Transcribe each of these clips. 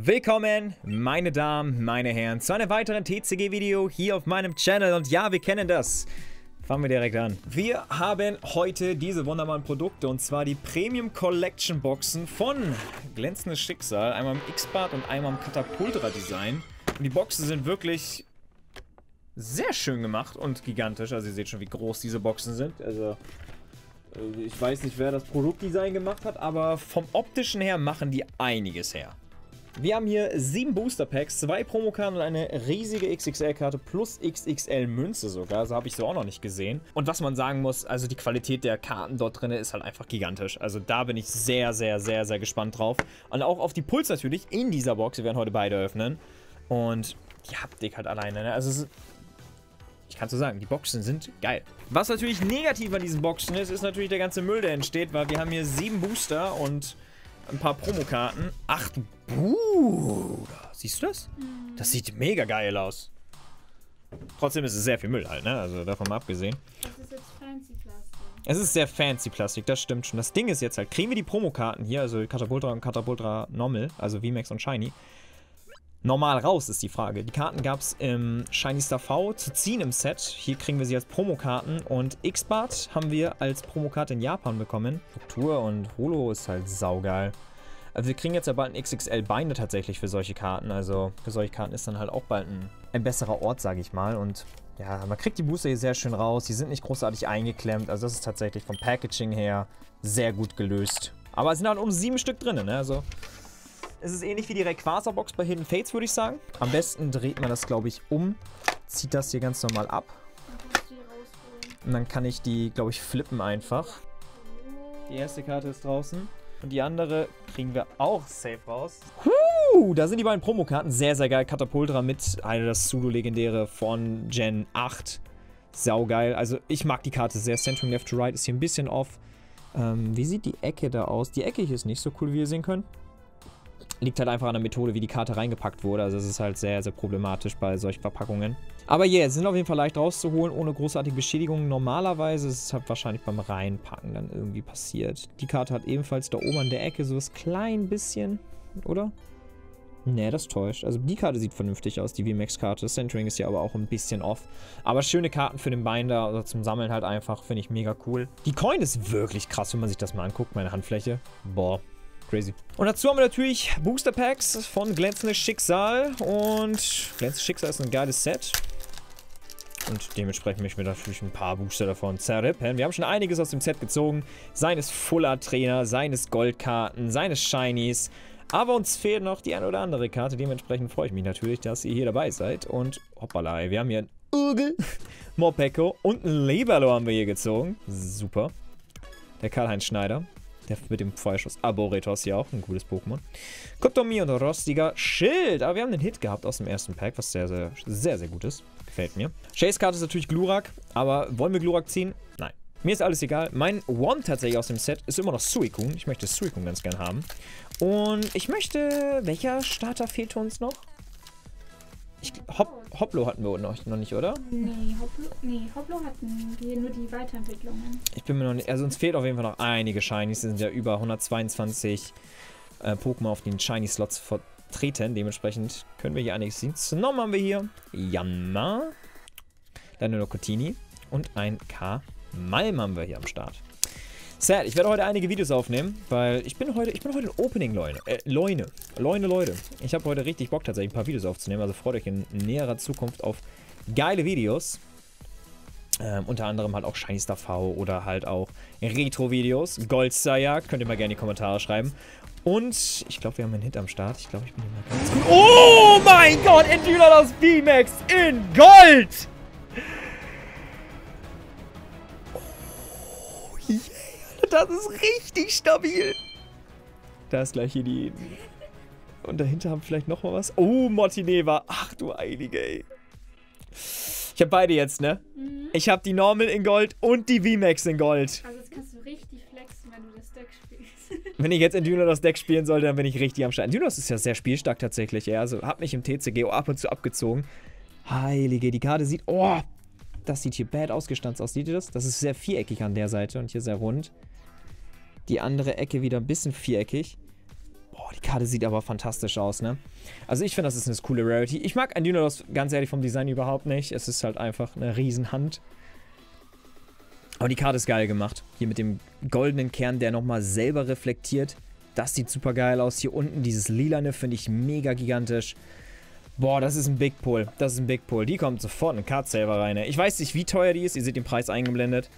Willkommen, meine Damen, meine Herren, zu einem weiteren TCG-Video hier auf meinem Channel. Und ja, wir kennen das. Fangen wir direkt an. Wir haben heute diese wunderbaren Produkte, und zwar die Premium Collection Boxen von Glänzendes Schicksal. Einmal im X-Bart und einmal im Katapuldra Design. Und die Boxen sind wirklich sehr schön gemacht und gigantisch. Also ihr seht schon, wie groß diese Boxen sind. Also ich weiß nicht, wer das Produktdesign gemacht hat, aber vom optischen her machen die einiges her. Wir haben hier 7 Booster Packs, 2 Promokarten und eine riesige XXL-Karte plus XXL-Münze sogar. So habe ich so auch noch nicht gesehen. Und was man sagen muss, also die Qualität der Karten dort drin ist halt einfach gigantisch. Also da bin ich sehr, sehr, sehr, sehr gespannt drauf. Und auch auf die Pulls natürlich in dieser Box. Wir werden heute beide öffnen. Und die Haptik halt alleine, ne? Also es ist, ich kann so sagen, die Boxen sind geil. Was natürlich negativ an diesen Boxen ist, ist natürlich der ganze Müll, der entsteht, weil wir haben hier 7 Booster und ein paar Promokarten. 8 Bruder. Siehst du das? Das sieht mega geil aus. Trotzdem ist es sehr viel Müll halt, ne? Also davon mal abgesehen. Das ist jetzt fancy Plastik. Es ist sehr fancy Plastik, das stimmt schon. Das Ding ist jetzt halt, kriegen wir die Promokarten hier, also Katapuldra und Katapuldra Normal, also VMAX und Shiny, normal raus, ist die Frage. Die Karten gab es im Shiny Star V zu ziehen im Set. Hier kriegen wir sie als Promokarten. Und X-Bart haben wir als Promokarte in Japan bekommen. Struktur und Holo ist halt saugeil. Also wir kriegen jetzt ja bald ein XXL-Binder tatsächlich für solche Karten. Also für solche Karten ist dann halt auch bald ein besserer Ort, sage ich mal. Und ja, man kriegt die Booster hier sehr schön raus. Die sind nicht großartig eingeklemmt. Also das ist tatsächlich vom Packaging her sehr gut gelöst. Aber es sind halt um 7 Stück drin, ne? Also es ist ähnlich wie die Rayquaza-Box bei Hidden Fates, würde ich sagen. Am besten dreht man das, glaube ich, um, zieht das hier ganz normal ab. Und dann kann ich die, glaube ich, flippen einfach. Die erste Karte ist draußen. Und die andere kriegen wir auch safe raus. Da sind die beiden Promokarten. Sehr, sehr geil. Katapuldra mit einer das Pseudo-Legendäre von Gen 8. Saugeil. Also ich mag die Karte sehr. Centering Left to Right ist hier ein bisschen off. Wie sieht die Ecke da aus? Die Ecke hier ist nicht so cool, wie ihr sehen könnt. Liegt halt einfach an der Methode, wie die Karte reingepackt wurde. Also es ist halt sehr, sehr problematisch bei solchen Verpackungen. Aber yeah, sind auf jeden Fall leicht rauszuholen, ohne großartige Beschädigungen. Normalerweise ist es halt wahrscheinlich beim Reinpacken dann irgendwie passiert. Die Karte hat ebenfalls da oben an der Ecke so das klein bisschen, oder? Nee, das täuscht. Also die Karte sieht vernünftig aus, die VMAX-Karte. Das Centering ist ja aber auch ein bisschen off. Aber schöne Karten für den Binder oder zum Sammeln halt einfach, finde ich mega cool. Die Coin ist wirklich krass, wenn man sich das mal anguckt, meine Handfläche. Boah. Crazy. Und dazu haben wir natürlich Booster Packs von Glänzendes Schicksal. Und Glänzendes Schicksal ist ein geiles Set. Und dementsprechend möchten wir natürlich ein paar Booster davon zerrippen. Wir haben schon einiges aus dem Set gezogen. Seines Fuller Trainer, seines Goldkarten, seines Shinies. Aber uns fehlt noch die ein oder andere Karte. Dementsprechend freue ich mich natürlich, dass ihr hier dabei seid. Und hoppala, wir haben hier einen Urgel, Morpeko und ein Leberlo haben wir hier gezogen. Super. Der Karl-Heinz Schneider. Der mit dem Feuerschuss. Arboretos hier auch, ein cooles Pokémon. Kryptomie und rostiger Schild. Aber wir haben einen Hit gehabt aus dem ersten Pack, was sehr, sehr, sehr, sehr gut ist. Gefällt mir. Chase Karte ist natürlich Glurak, aber wollen wir Glurak ziehen? Nein. Mir ist alles egal. Mein One tatsächlich aus dem Set ist immer noch Suicune. Ich möchte Suicune ganz gern haben. Und ich möchte, welcher Starter fehlte uns noch? Hoplo hatten wir noch nicht, oder? Nee, Hoplo hatten wir nur die Weiterentwicklungen. Ich bin mir noch nicht... Also uns fehlt auf jeden Fall noch einige Shinies. Es sind ja über 122 Pokémon auf den Shiny-Slots vertreten. Dementsprechend können wir hier einiges sehen. Snom haben wir hier. Janma. Danolocotini. Und ein K-Malm haben wir hier am Start. Sad, ich werde heute einige Videos aufnehmen, weil ich bin heute in Opening, Leute. Leute. Ich habe heute richtig Bock, tatsächlich ein paar Videos aufzunehmen. Also freut euch in näherer Zukunft auf geile Videos. Unter anderem halt auch Shiny Star V oder halt auch Retro-Videos. Goldstar-Jagd, könnt ihr mal gerne in die Kommentare schreiben. Und ich glaube, wir haben einen Hit am Start. Ich glaube, ich bin hier mal ganz gut. Oh mein Gott, Entweder das VMAX in Gold! Oh yeah. Das ist richtig stabil. Da ist gleich hier die... Und dahinter haben vielleicht nochmal was. Oh, Mortineva. Ach du Heilige, ey. Ich habe beide jetzt, ne? Mhm. Ich habe die Normal in Gold und die VMAX in Gold. Also jetzt kannst du richtig flexen, wenn du das Deck spielst. Wenn ich jetzt in Dunos das Deck spielen sollte, dann bin ich richtig am Start. Dunos ist ja sehr spielstark tatsächlich. Ja? Also hab mich im TCGO ab und zu abgezogen. Heilige, die Karte sieht... Oh, das sieht hier bad ausgestanzt aus. Seht ihr das? Das ist sehr viereckig an der Seite und hier sehr rund. Die andere Ecke wieder ein bisschen viereckig. Boah, Oh, die Karte sieht aber fantastisch aus, ne? Also ich finde, das ist eine coole Rarity. Ich mag ein Dinolos ganz ehrlich vom Design überhaupt nicht. Es ist halt einfach eine Riesenhand. Aber die Karte ist geil gemacht. Hier mit dem goldenen Kern, der nochmal selber reflektiert. Das sieht super geil aus. Hier unten dieses Lilane finde ich mega gigantisch. Boah, das ist ein Big Pull. Das ist ein Big Pull. Die kommt sofort eine Card Saver rein. Ich weiß nicht, wie teuer die ist. Ihr seht den Preis eingeblendet.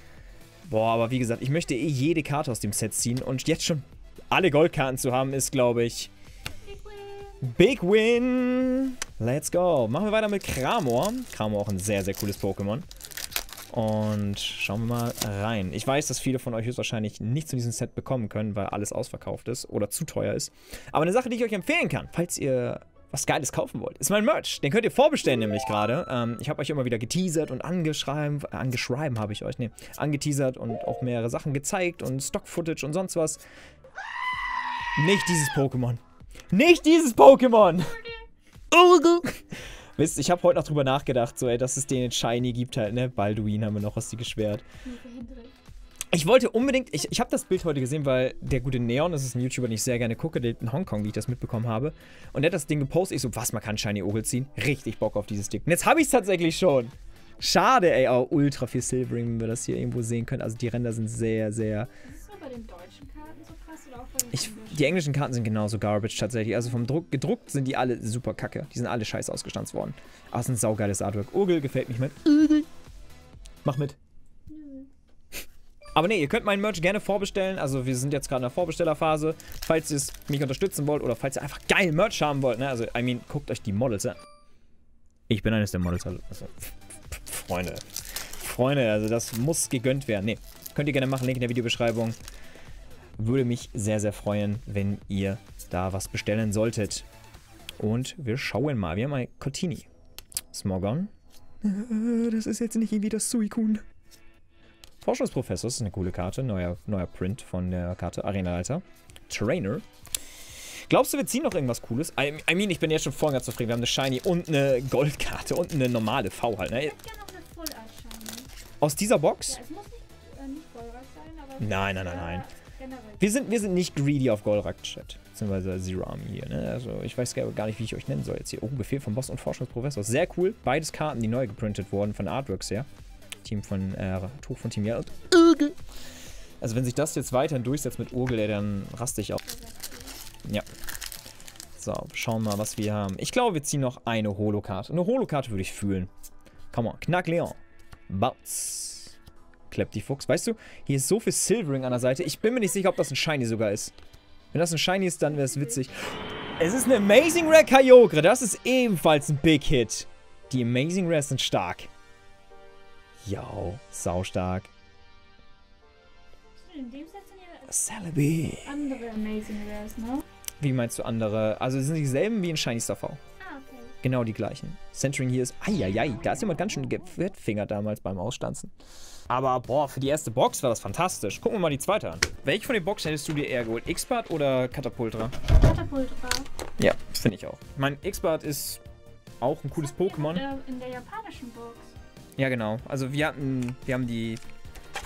Boah, aber wie gesagt, ich möchte eh jede Karte aus dem Set ziehen. Und jetzt schon alle Goldkarten zu haben, ist, glaube ich, Big Win. Let's go. Machen wir weiter mit Kramor. Kramor auch ein sehr, sehr cooles Pokémon. Und schauen wir mal rein. Ich weiß, dass viele von euch höchstwahrscheinlich nichts zu diesem Set bekommen können, weil alles ausverkauft ist oder zu teuer ist. Aber eine Sache, die ich euch empfehlen kann, falls ihr was Geiles kaufen wollt, ist mein Merch. Den könnt ihr vorbestellen nämlich gerade. Ich habe euch immer wieder geteasert und angeteasert und auch mehrere Sachen gezeigt und Stock-Footage und sonst was. Nicht dieses Pokémon. Nicht dieses Pokémon! Wisst, ich habe heute noch drüber nachgedacht, so ey, dass es den Shiny gibt halt, ne? Balduin haben wir noch aus die geschwert. Ich wollte unbedingt, ich habe das Bild heute gesehen, weil der gute Neon, das ist ein YouTuber, den ich sehr gerne gucke, der lebt in Hongkong, wie ich das mitbekommen habe. Und der hat das Ding gepostet, ich so, was, man kann Shiny Ogre ziehen? Richtig Bock auf dieses Ding. Und jetzt habe ich es tatsächlich schon. Schade, ey, auch ultra viel Silvering, wenn wir das hier irgendwo sehen können. Also die Ränder sind sehr, sehr... Ist das nur bei den deutschen Karten so krass oder auch bei den englischen? Die englischen Karten sind genauso garbage tatsächlich. Also vom Druck gedruckt sind die alle super kacke. Die sind alle scheiße ausgestanzt worden. Aber es ist ein saugeiles Artwork. Ogre gefällt mich mit. Mach mit. Aber ne, ihr könnt meinen Merch gerne vorbestellen. Also wir sind jetzt gerade in der Vorbestellerphase. Falls ihr mich unterstützen wollt oder falls ihr einfach geil Merch haben wollt, ne? Also, I mean, guckt euch die Models an. Ich bin eines der Models. Also, Freunde. Freunde, also das muss gegönnt werden. Ne, könnt ihr gerne machen. Link in der Videobeschreibung. Würde mich sehr, sehr freuen, wenn ihr da was bestellen solltet. Und wir schauen mal. Wir haben ein Cortini. Smogon. Das ist jetzt nicht irgendwie das Suicune. Forschungsprofessor, das ist eine coole Karte. Neuer Print von der Karte Arenaleiter. Trainer. Glaubst du, wir ziehen noch irgendwas Cooles? I mean, ich bin jetzt schon vorhin ganz zufrieden. Wir haben eine Shiny und eine Goldkarte und eine normale V halt. Ne? Ich hätte gerne noch eine Full Art Shiny. Aus dieser Box? Ja, es muss nicht Golrak sein, aber... Nein, nein, nein, nein. Wir sind nicht greedy auf Golrak-Chat. Beziehungsweise Zerami hier. Ne? Also, ich weiß gar nicht, wie ich euch nennen soll jetzt hier. Oh, Befehl von Boss und Forschungsprofessor. Sehr cool. Beides Karten, die neu geprintet wurden von Artworks her. Team von Tuch von Team Jell. Also wenn sich das jetzt weiterhin durchsetzt mit Urgel, ey, dann raste ich auf. Ja. So, schauen wir mal, was wir haben. Ich glaube, wir ziehen noch eine Holokarte. Eine Holokarte würde ich fühlen. Come on. Knack Leon. Bounce. Klepp die Fuchs. Weißt du, hier ist so viel Silvering an der Seite. Ich bin mir nicht sicher, ob das ein Shiny sogar ist. Wenn das ein Shiny ist, dann wäre es witzig. Es ist eine Amazing Rare Kyogre. Das ist ebenfalls ein Big Hit. Die Amazing Rares sind stark. Jau, saustark. In dem Set sind ja andere Amazing Rares, ne? Wie meinst du andere? Also, es sind dieselben wie in Shiny Star V. Ah, okay. Genau die gleichen. Centering hier ist... Eieiei, da ist jemand ganz schön gefingert damals beim Ausstanzen. Aber, boah, für die erste Box war das fantastisch. Gucken wir mal die zweite an. Welche von den Boxen hättest du dir eher geholt? X-Bart oder Katapuldra? Katapuldra. Ja, finde ich auch. Ich meine, X-Bart ist auch ein cooles Pokémon. In der japanischen Box. Ja, genau. Also wir haben die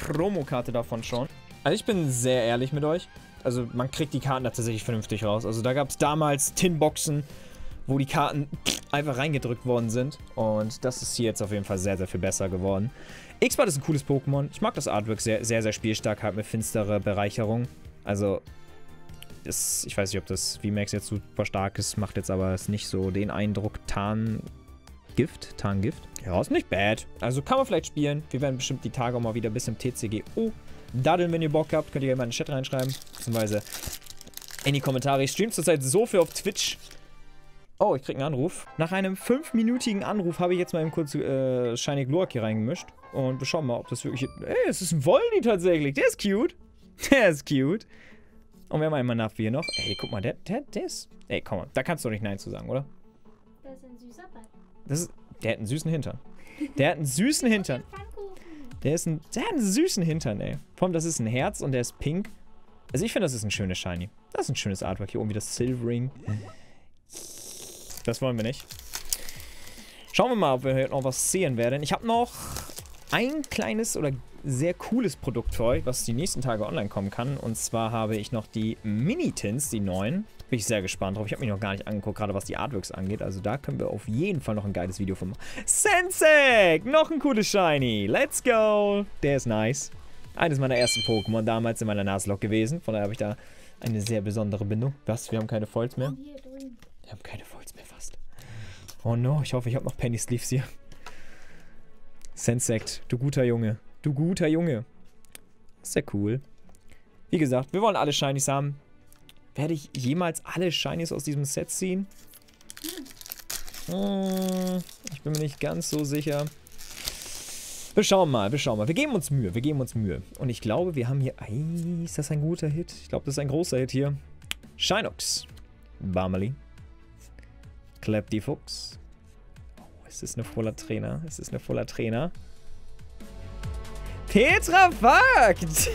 Promokarte davon schon. Also ich bin sehr ehrlich mit euch. Also man kriegt die Karten tatsächlich vernünftig raus. Also da gab es damals Tinboxen, wo die Karten einfach reingedrückt worden sind. Und das ist hier jetzt auf jeden Fall sehr, sehr viel besser geworden. X-Bart ist ein cooles Pokémon. Ich mag das Artwork sehr, sehr, sehr spielstark, halt mit finsterer Bereicherung. Also das, ich weiß nicht, ob das VMAX jetzt super stark ist, macht jetzt aber nicht so den Eindruck. Tarngift. Ja, ist nicht bad. Also kann man vielleicht spielen. Wir werden bestimmt die Tage auch mal wieder bis im TCGO daddeln, wenn ihr Bock habt. Könnt ihr gerne mal in den Chat reinschreiben. Beziehungsweise in die Kommentare. Ich streame zurzeit so viel auf Twitch. Oh, ich krieg einen Anruf. Nach einem 5-minütigen Anruf habe ich jetzt mal eben kurz Shiny Glurak hier reingemischt. Und wir schauen mal, ob das wirklich... Ey, es ist ein Voldi tatsächlich. Der ist cute. Der ist cute. Und wir haben einmal nach hier noch. Ey, guck mal, der ist... Ey, komm mal. Da kannst du doch nicht Nein zu sagen, oder? Das ist ein süßer Ball. Das ist, der hat einen süßen Hintern. Der hat einen süßen Hintern. Der hat einen süßen Hintern, ey. Vor allem, das ist ein Herz und der ist pink. Also ich finde, das ist ein schönes Shiny. Das ist ein schönes Artwork hier oben, wie das Silvering. Das wollen wir nicht. Schauen wir mal, ob wir heute noch was sehen werden. Ich habe noch ein kleines oder sehr cooles Produkt für euch, was die nächsten Tage online kommen kann. Und zwar habe ich noch die Mini-Tins, die neuen. Bin ich sehr gespannt drauf. Ich habe mich noch gar nicht angeguckt, gerade was die Artworks angeht. Also da können wir auf jeden Fall noch ein geiles Video von machen. Sensek! Noch ein cooles Shiny. Let's go! Der ist nice. Eines meiner ersten Pokémon damals in meiner Nuzlocke gewesen. Von daher habe ich da eine sehr besondere Bindung. Was? Wir haben keine Foils mehr? Wir haben keine Foils mehr fast. Oh no, ich hoffe, ich habe noch Penny Sleeves hier. Sensek, du guter Junge. Du guter Junge. Sehr cool. Wie gesagt, wir wollen alle Shinies haben. Werde ich jemals alle Shinies aus diesem Set ziehen? Ich bin mir nicht ganz so sicher. Wir schauen mal, wir schauen mal. Wir geben uns Mühe, wir geben uns Mühe. Und ich glaube, wir haben hier... ist das ein guter Hit? Ich glaube, das ist ein großer Hit hier. Shinox. Barmely. Clap die Fuchs. Oh, es ist eine voller Trainer. Es ist eine voller Trainer. Tetrafakt!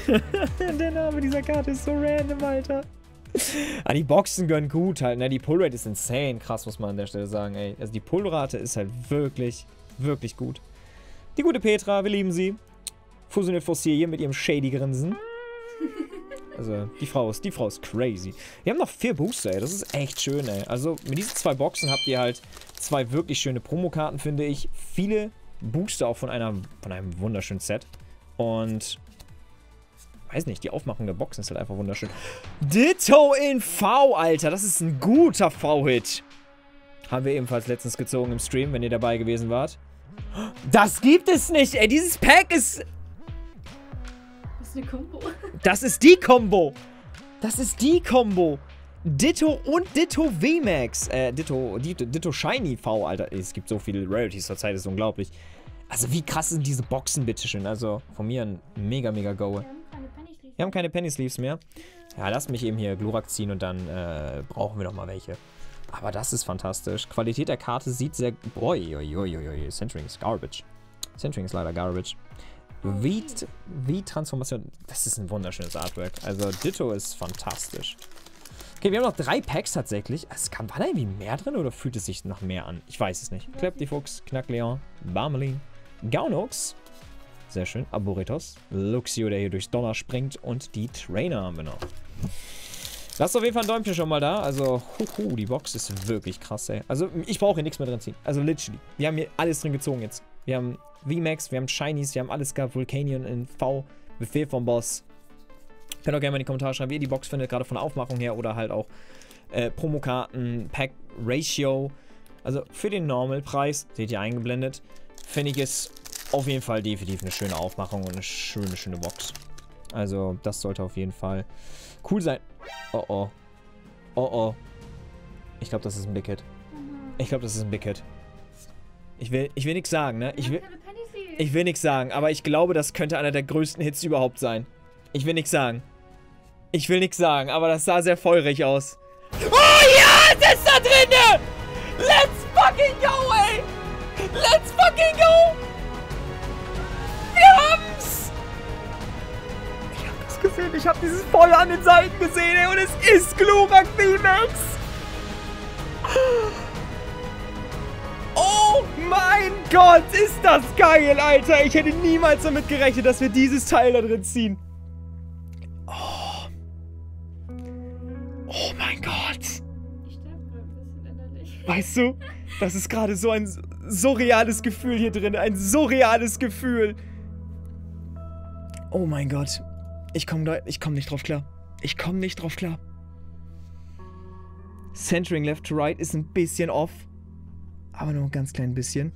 Der Name dieser Karte ist so random, Alter. Ah, die Boxen gönnen gut halt, ne? Die Pullrate ist insane, krass, muss man an der Stelle sagen, ey. Also die Pullrate ist halt wirklich, wirklich gut. Die gute Petra, wir lieben sie. Fusioniert Fossil mit ihrem shady Grinsen. Also, die Frau ist crazy. Wir haben noch 4 Booster, ey. Das ist echt schön, ey. Also, mit diesen 2 Boxen habt ihr halt 2 wirklich schöne Promokarten, finde ich. Viele Booster auch von einem wunderschönen Set. Und... weiß nicht, die Aufmachung der Boxen ist halt einfach wunderschön. Ditto in V, Alter. Das ist ein guter V-Hit. Haben wir ebenfalls letztens gezogen im Stream, wenn ihr dabei gewesen wart. Das gibt es nicht, ey. Dieses Pack ist... Das ist eine Kombo. Das ist die Kombo. Das ist die Kombo. Ditto und Ditto VMAX. Ditto Shiny V, Alter. Es gibt so viele Rarities zur Zeit, das ist unglaublich. Also wie krass sind diese Boxen, bitteschön. Also von mir ein mega, mega Go. Wir haben keine Penny Sleeves mehr. Ja, lass mich eben hier Glurak ziehen und dann brauchen wir noch mal welche. Aber das ist fantastisch. Qualität der Karte sieht sehr... Oi, Centering ist garbage. Centering ist leider garbage. Wie Transformation... Das ist ein wunderschönes Artwork. Also Ditto ist fantastisch. Okay, wir haben noch 3 Packs tatsächlich. Es kam, war da irgendwie mehr drin oder fühlt es sich nach mehr an? Ich weiß es nicht. Clap die Fuchs, Knack Leon, Barmely, Gaunox. Sehr schön. Arboretos. Luxio, der hier durchs Donner springt. Und die Trainer haben wir noch. Lasst auf jeden Fall ein Däumchen schon mal da. Also, die Box ist wirklich krass, ey. Also, ich brauche hier nichts mehr drin ziehen. Also, literally. Wir haben hier alles drin gezogen jetzt. Wir haben VMAX, wir haben Shinies, wir haben alles gehabt. Vulcanion in V. Befehl vom Boss. Könnt auch gerne mal in die Kommentare schreiben, wie ihr die Box findet. Gerade von der Aufmachung her oder halt auch Promokarten, Pack Ratio. Also, für den Normalpreis, seht ihr eingeblendet, finde ich es... auf jeden Fall definitiv eine schöne Aufmachung und eine schöne, schöne Box. Also, das sollte auf jeden Fall cool sein. Oh, oh. Oh, oh. Ich glaube, das ist ein Big Hit. Ich glaube, das ist ein Big Hit. Ich will nichts sagen, ne? Ich will nichts sagen, aber ich glaube, das könnte einer der größten Hits überhaupt sein. Ich will nichts sagen. Ich will nichts sagen, aber das sah sehr feurig aus. Oh ja, es ist da drin! Let's fucking go, ey! Let's fucking go! Gesehen. Ich habe dieses Feuer an den Seiten gesehen, ey, und es ist Glurak VMAX. Oh mein Gott, ist das geil, Alter. Ich hätte niemals damit gerechnet, dass wir dieses Teil da drin ziehen. Oh mein Gott. Ich sterbe gerade ein bisschen innerlich. Weißt du, das ist gerade so ein surreales Gefühl hier drin. Ein surreales Gefühl. Oh mein Gott. Ich komm nicht drauf klar. Ich komme nicht drauf klar. Centering left to right ist ein bisschen off. Aber nur ein ganz klein bisschen.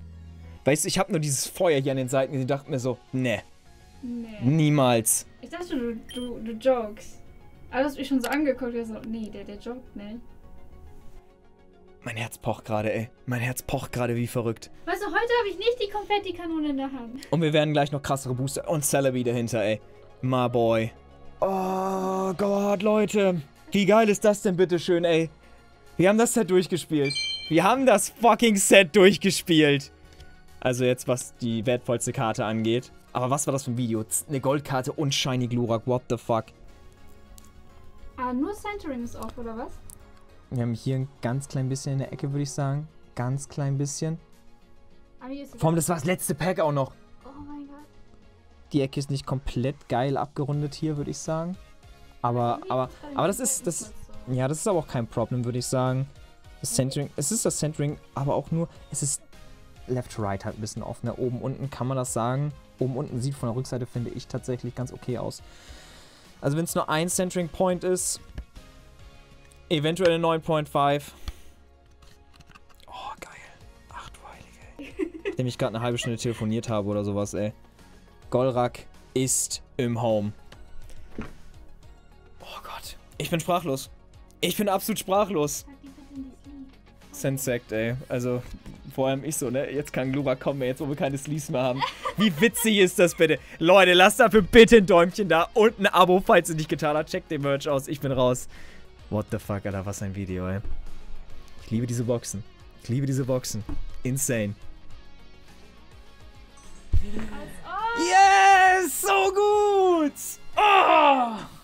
Weißt du, ich habe nur dieses Feuer hier an den Seiten. Ich dachte mir so, nee. Niemals. Ich dachte schon, du jokes. Aber du hast mich schon so angeguckt. Ich so, nee, der jokt nicht. Mein Herz pocht gerade, ey. Mein Herz pocht gerade wie verrückt. Weißt du, heute habe ich nicht die Konfetti-Kanone in der Hand. Und wir werden gleich noch krassere Booster und Celebi dahinter, ey. My boy. Oh Gott, Leute. Wie geil ist das denn bitte schön, ey? Wir haben das Set durchgespielt. Wir haben das fucking Set durchgespielt. Also jetzt, was die wertvollste Karte angeht. Aber was war das für ein Video? Eine Goldkarte und Shiny Glurak. What the fuck? Ah, nur Centering ist off, oder was? Wir haben hier ein ganz klein bisschen in der Ecke, würde ich sagen. Ganz klein bisschen. Vor allem, das war das letzte Pack auch noch. Die Ecke ist nicht komplett geil abgerundet hier, würde ich sagen. Aber das ist Ja, das ist aber auch kein Problem, würde ich sagen. Das Centering, es ist das Centering, aber auch nur, es ist Left-Right halt ein bisschen offen. Ne? Oben, unten kann man das sagen. Oben, unten sieht von der Rückseite, finde ich, tatsächlich ganz okay aus. Also wenn es nur ein Centering Point ist, eventuell 9.5. Oh, geil. Ach du Heilige, ey. Nachdem ich gerade eine halbe Stunde telefoniert habe oder sowas, ey. Glurak ist im Home. Oh Gott. Ich bin sprachlos. Ich bin absolut sprachlos. Sensekt, ey. Also, vor allem ich so, ne? Jetzt kann Glurak kommen, jetzt, wo wir keine Sleeves mehr haben. Wie witzig ist das bitte? Leute, lasst dafür bitte ein Däumchen da und ein Abo, falls ihr nicht getan habt. Checkt den Merch aus, ich bin raus. What the fuck, Alter, was ein Video, ey. Ich liebe diese Boxen. Ich liebe diese Boxen. Insane. Yes! So gut! Oh!